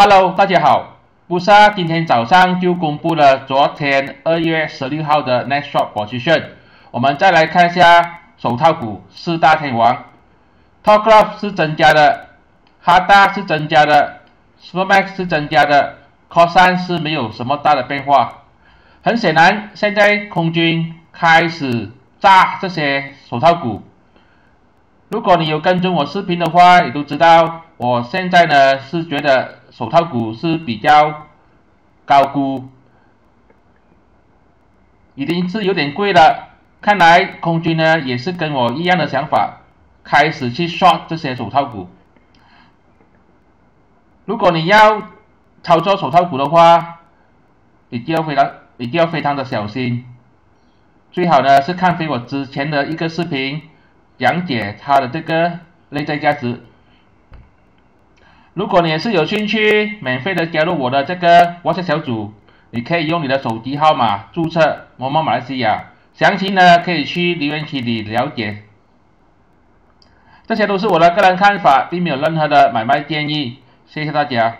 Hello， 大家好。 Bursa今天早上就公布了昨天2月16号的 Next Short Position。我们再来看一下手套股四大天王 ，Topglov 是增加的 ，Harta 是增加的 ，Supermax 是增加的 ，Kossan 是没有什么大的变化。很显然，现在空军开始炸这些手套股。如果你有跟踪我视频的话，你都知道我现在呢是觉得 手套股是比较高估，已经是有点贵了。看来空军呢也是跟我一样的想法，开始去 short 这些手套股。如果你要操作手套股的话，你就要非常的小心。最好呢是看回我之前的一个视频，讲解它的这个内在价值。 如果你也是有兴趣，免费的加入我的这个 WhatsApp 小组，你可以用你的手机号码注册moomoo马来西亚，详情呢可以去留言区里了解。这些都是我的个人看法，并没有任何的买卖建议，谢谢大家。